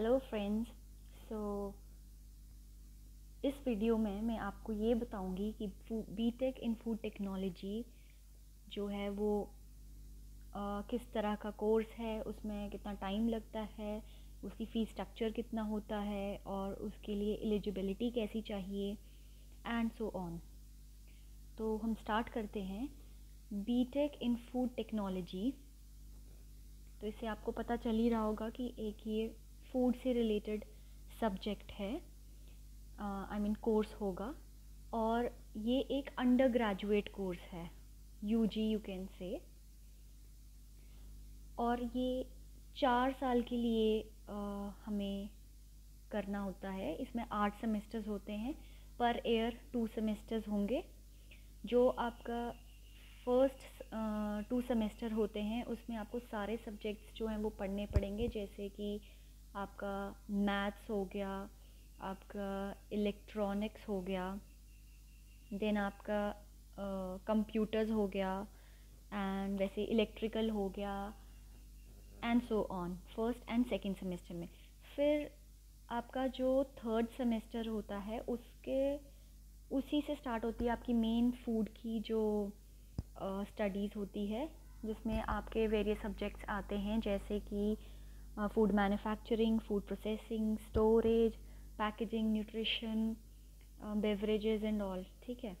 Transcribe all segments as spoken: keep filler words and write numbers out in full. Hello friends, सो इस video में मैं आपको ये बताऊंगी कि बीटेक इन फूड टेक्नोलॉजी जो है वो आ, किस तरह का कोर्स है, उसमें कितना टाइम लगता है, उसकी फ़ी स्ट्रक्चर कितना होता है और उसके लिए एलिजिबिलिटी कैसी चाहिए एंड सो ऑन। तो हम स्टार्ट करते हैं बीटेक इन फूड टेक्नोलॉजी। तो इससे आपको पता चल ही रहा होगा कि एक ये फूड से रिलेटेड सब्जेक्ट है, आई मीन कोर्स होगा, और ये एक अंडर ग्रेजुएट कोर्स है, U G you can say, और ये चार साल के लिए uh, हमें करना होता है। इसमें आठ सेमेस्टर्स होते हैं, पर ईयर टू सेमेस्टर्स होंगे। जो आपका फर्स्ट टू सेमेस्टर होते हैं उसमें आपको सारे सब्जेक्ट्स जो हैं वो पढ़ने पड़ेंगे, जैसे कि आपका मैथ्स हो गया, आपका इलेक्ट्रॉनिक्स हो गया, देन आपका कंप्यूटर्स uh, हो गया, एंड वैसे इलेक्ट्रिकल हो गया and so on, first and second semester में। फिर आपका जो थर्ड सेमेस्टर होता है उसके उसी से स्टार्ट होती है आपकी मेन फूड की जो स्टडीज़ uh, होती है, जिसमें आपके वेरियस सब्जेक्ट्स आते हैं, जैसे कि food manufacturing, food processing, storage, packaging, nutrition, beverages and all, ठीक है।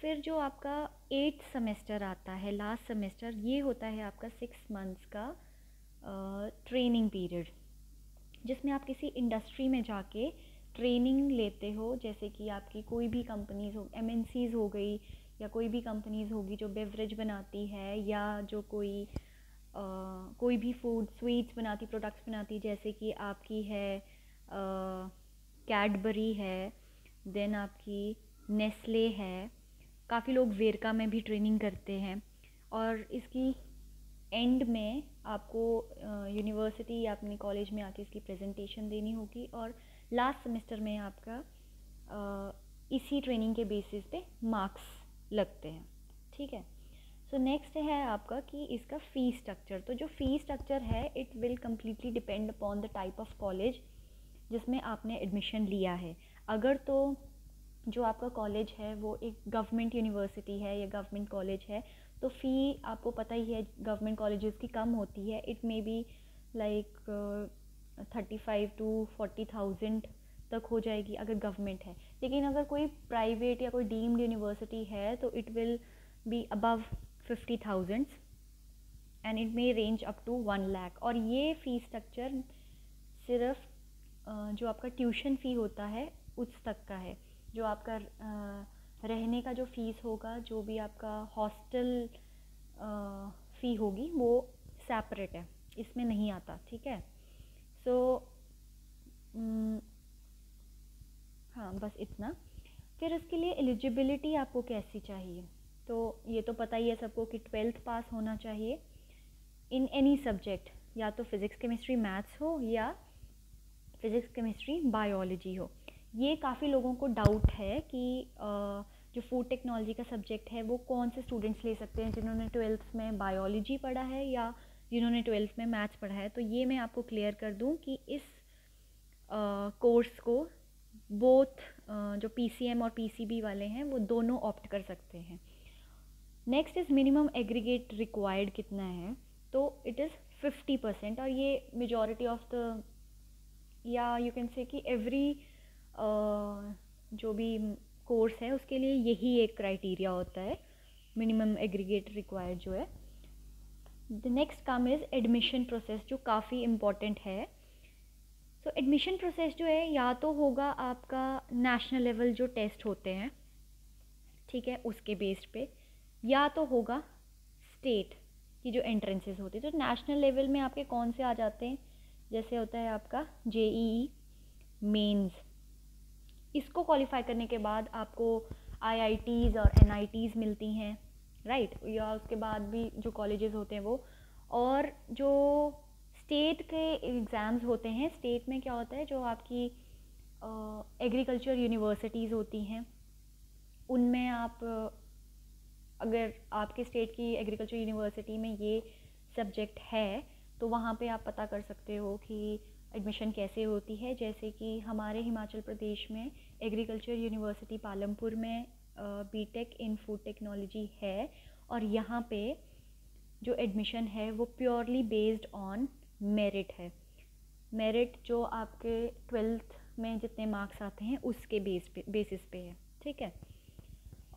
फिर जो आपका एट सेमेस्टर आता है, लास्ट सेमेस्टर, ये होता है आपका सिक्स मंथ्स का ट्रेनिंग uh, पीरियड, जिसमें आप किसी इंडस्ट्री में जाके ट्रेनिंग लेते हो, जैसे कि आपकी कोई भी कंपनीज हो, एमएनसीज हो गई, या कोई भी कंपनीज होगी जो बेवरेज बनाती है, या जो कोई Uh, कोई भी फूड स्वीट्स बनाती, प्रोडक्ट्स बनाती, जैसे कि आपकी है कैडबरी uh, है, देन आपकी नेस्ले है, काफ़ी लोग वेरका में भी ट्रेनिंग करते हैं। और इसकी एंड में आपको यूनिवर्सिटी uh, या अपने कॉलेज में आके इसकी प्रेजेंटेशन देनी होगी, और लास्ट सेमेस्टर में आपका uh, इसी ट्रेनिंग के बेसिस पे मार्क्स लगते हैं, ठीक है। तो नेक्स्ट है आपका कि इसका फ़ी स्ट्रक्चर। तो जो फ़ी स्ट्रक्चर है it will completely depend upon the type of college जिसमें आपने एडमिशन लिया है। अगर तो जो आपका कॉलेज है वो एक गवर्नमेंट यूनिवर्सिटी है या गवर्नमेंट कॉलेज है, तो फ़ी आपको पता ही है गवर्नमेंट कॉलेजेस की कम होती है, it may be like thirty five to forty thousand तक हो जाएगी अगर गवर्नमेंट है। लेकिन अगर कोई प्राइवेट या कोई डीम्ड यूनिवर्सिटी है तो it will be above fifty thousand and it may range up to one lakh. और ये फ़ी स्ट्रक्चर सिर्फ जो आपका ट्यूशन फ़ी होता है उस तक का है। जो आपका रहने का जो फ़ीस होगा, जो भी आपका हॉस्टल फ़ी होगी वो सेपरेट है, इसमें नहीं आता, ठीक है। सो हाँ, बस इतना। फिर उसके लिए एलिजिबिलिटी आपको कैसी चाहिए, तो ये तो पता ही है सबको कि ट्वेल्थ पास होना चाहिए इन एनी सब्जेक्ट, या तो फिज़िक्स केमिस्ट्री मैथ्स हो या फिज़िक्स केमिस्ट्री बायोलॉजी हो। ये काफ़ी लोगों को डाउट है कि जो फूड टेक्नोलॉजी का सब्जेक्ट है वो कौन से स्टूडेंट्स ले सकते हैं, जिन्होंने ट्वेल्थ में बायोलॉजी पढ़ा है या जिन्होंने ट्वेल्थ में मैथ्स पढ़ा है। तो ये मैं आपको क्लियर कर दूँ कि इस कोर्स को बोथ जो पी सी एम और पी सी बी वाले हैं वो दोनों ऑप्ट कर सकते हैं। Next is minimum aggregate required कितना है, तो इट इज़ फिफ्टी परसेंट, और ये मेजॉरिटी ऑफ द या यू कैन से कि एवरी जो भी कोर्स है उसके लिए यही एक क्राइटेरिया होता है, मिनिमम एग्रीगेट रिक्वायर्ड जो है। द नेक्स्ट काम इज़ एडमिशन प्रोसेस, जो काफ़ी इम्पॉर्टेंट है। सो एडमिशन प्रोसेस जो है या तो होगा आपका नेशनल लेवल जो टेस्ट होते हैं, ठीक है, उसके बेस्ड पे, या तो होगा स्टेट की जो एंट्रेंसेस होती है। तो नेशनल लेवल में आपके कौन से आ जाते हैं, जैसे होता है आपका जेईई मेंस, इसको क्वालिफाई करने के बाद आपको आईआईटीज़ और एनआईटीज़ मिलती हैं, राइट, या उसके बाद भी जो कॉलेजेस होते हैं वो। और जो स्टेट के एग्ज़ाम्स होते हैं, स्टेट में क्या होता है, जो आपकी एग्रीकल्चर यूनिवर्सिटीज़ होती हैं उनमें आप, अगर आपके स्टेट की एग्रीकल्चर यूनिवर्सिटी में ये सब्जेक्ट है तो वहाँ पे आप पता कर सकते हो कि एडमिशन कैसे होती है। जैसे कि हमारे हिमाचल प्रदेश में एग्रीकल्चर यूनिवर्सिटी पालमपुर में बीटेक इन फूड टेक्नोलॉजी है, और यहाँ पे जो एडमिशन है वो प्योरली बेस्ड ऑन मेरिट है। मेरिट जो आपके ट्वेल्थ में जितने मार्क्स आते हैं उसके बेस पे बेसिस पे है, ठीक है।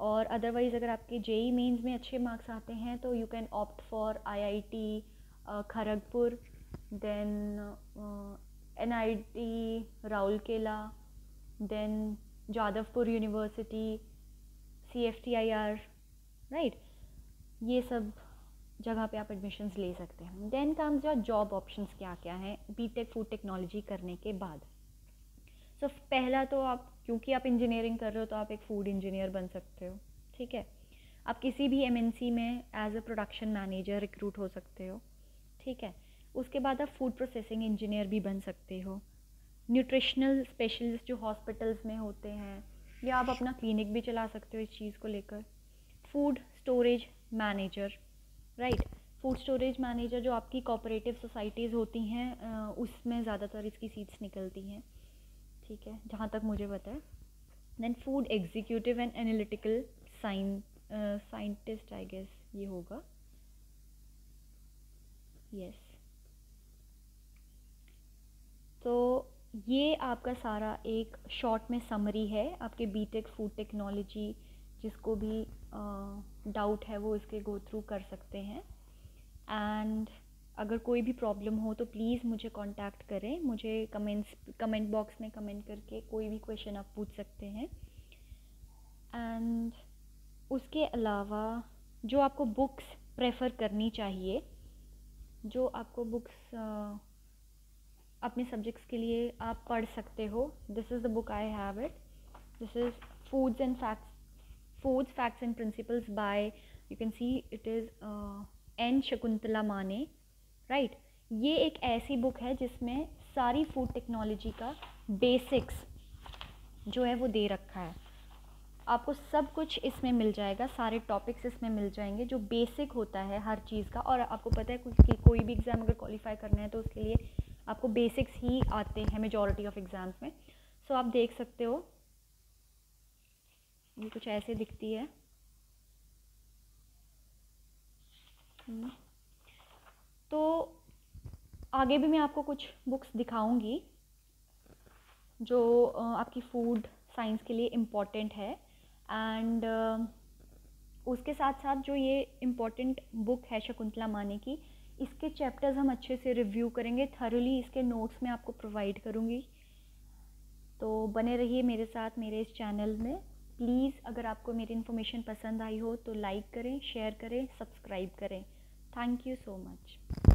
और अदरवाइज़ अगर आपके जेई मेंस में अच्छे मार्क्स आते हैं तो you can opt for IIT Kharagpur, then NIT Rourkela, then Jadavpur university, CFTIR, right, ये सब जगह पे आप एडमिशन्स ले सकते हैं। Then comes your job options क्या क्या हैं बीटेक फूड टेक्नोलॉजी करने के बाद। सो so, पहला तो आप, क्योंकि आप इंजीनियरिंग कर रहे हो तो आप एक फ़ूड इंजीनियर बन सकते हो, ठीक है। आप किसी भी एमएनसी में as a production manager recruit हो सकते हो, ठीक है। उसके बाद आप फूड प्रोसेसिंग इंजीनियर भी बन सकते हो, न्यूट्रिशनल स्पेशलिस्ट जो हॉस्पिटल्स में होते हैं, या आप अपना क्लिनिक भी चला सकते हो इस चीज़ को लेकर। Food storage manager, right, food storage manager जो आपकी कोऑपरेटिव सोसाइटीज़ होती हैं उसमें ज़्यादातर इसकी सीट्स निकलती हैं, ठीक है, जहाँ तक मुझे पता है। Then food executive and analytical sign scientist I guess ये होगा, यस yes. तो ये आपका सारा एक शॉर्ट में समरी है आपके बीटेक फूड टेक्नोलॉजी। जिसको भी डाउट uh, है वो इसके गो थ्रू कर सकते हैं। एंड अगर कोई भी प्रॉब्लम हो तो प्लीज़ मुझे कांटेक्ट करें, मुझे कमेंट्स कमेंट बॉक्स में कमेंट करके कोई भी क्वेश्चन आप पूछ सकते हैं। एंड उसके अलावा जो आपको बुक्स प्रेफर करनी चाहिए, जो आपको बुक्स uh, अपने सब्जेक्ट्स के लिए आप पढ़ सकते हो, this is the book I have it, this is foods and facts Foods Facts and Principles by, you can see it is uh, N Shakuntala माने, right? ये एक ऐसी बुक है जिसमें सारी फूड टेक्नोलॉजी का बेसिक्स जो है वो दे रखा है। आपको सब कुछ इसमें मिल जाएगा, सारे टॉपिक्स इसमें मिल जाएंगे जो बेसिक होता है हर चीज़ का। और आपको पता है कि कोई भी एग्ज़ाम अगर क्वालिफाई करना है तो उसके लिए आपको बेसिक्स ही आते हैं मेजॉरिटी ऑफ एग्ज़ाम्स में। सो so, आप देख सकते हो ये कुछ ऐसे दिखती है। तो आगे भी मैं आपको कुछ बुक्स दिखाऊंगी जो आपकी फूड साइंस के लिए इम्पॉर्टेंट है। एंड उसके साथ साथ जो ये इम्पॉर्टेंट बुक है शकुंतला माने की, इसके चैप्टर्स हम अच्छे से रिव्यू करेंगे, थरोली इसके नोट्स मैं आपको प्रोवाइड करूंगी। तो बने रहिए मेरे साथ मेरे इस चैनल में। प्लीज़ अगर आपको मेरी इन्फॉर्मेशन पसंद आई हो तो लाइक करें, शेयर करें, सब्सक्राइब करें। Thank you so much.